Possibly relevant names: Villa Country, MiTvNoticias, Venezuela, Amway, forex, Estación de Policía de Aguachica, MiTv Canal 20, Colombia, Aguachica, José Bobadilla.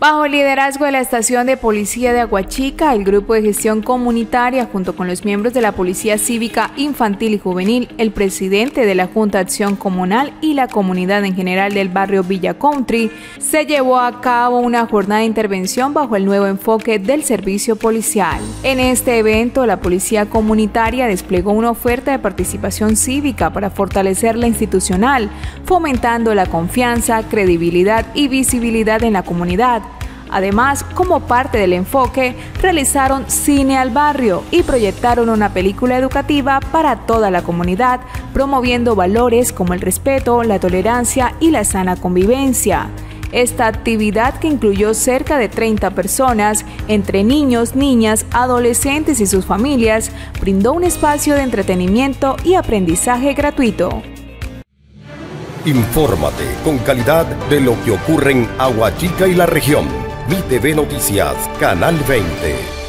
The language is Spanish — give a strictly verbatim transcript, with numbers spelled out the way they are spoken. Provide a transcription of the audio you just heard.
Bajo el liderazgo de la Estación de Policía de Aguachica, el Grupo de Gestión Comunitaria, junto con los miembros de la Policía Cívica Infantil y Juvenil, el presidente de la Junta de Acción Comunal y la comunidad en general del barrio Villa Country, se llevó a cabo una jornada de intervención bajo el nuevo enfoque del servicio policial. En este evento, la Policía Comunitaria desplegó una oferta de participación cívica para fortalecer la institucional, fomentando la confianza, credibilidad y visibilidad en la comunidad. Además, como parte del enfoque, realizaron cine al barrio y proyectaron una película educativa para toda la comunidad, promoviendo valores como el respeto, la tolerancia y la sana convivencia. Esta actividad, que incluyó cerca de treinta personas, entre niños, niñas, adolescentes y sus familias, brindó un espacio de entretenimiento y aprendizaje gratuito. Infórmate con calidad de lo que ocurre en Aguachica y la región. MiTv Noticias, Canal veinte.